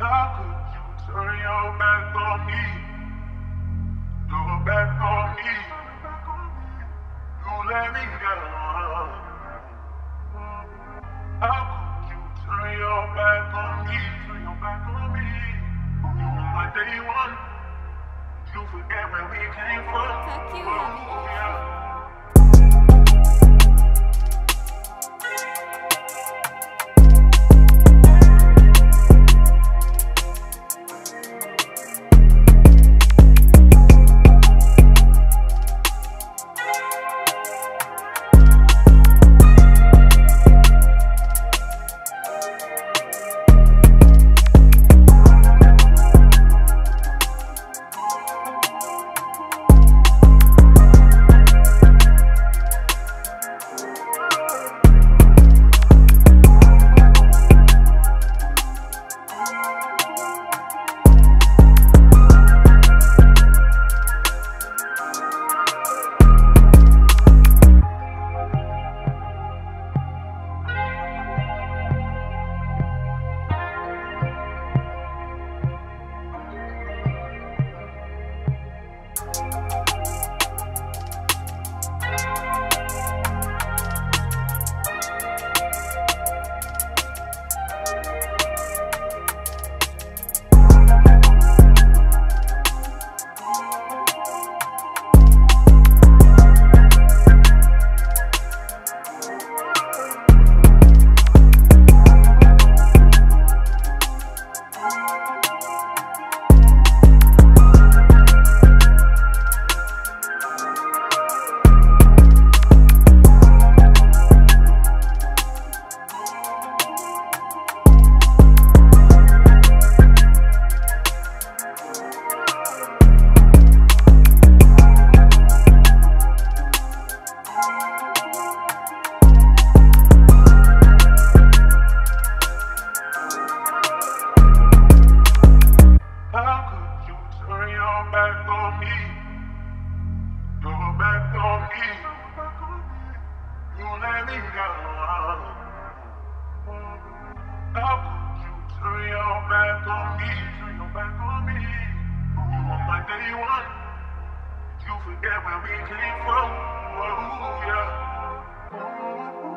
How could you turn your back on me? Do it back on me. You let me down. How could you turn your back on me? Turn your back on me. You were my day one. You forget where we came from. Fuck you, yeah. You forget where we came from. Oh, yeah.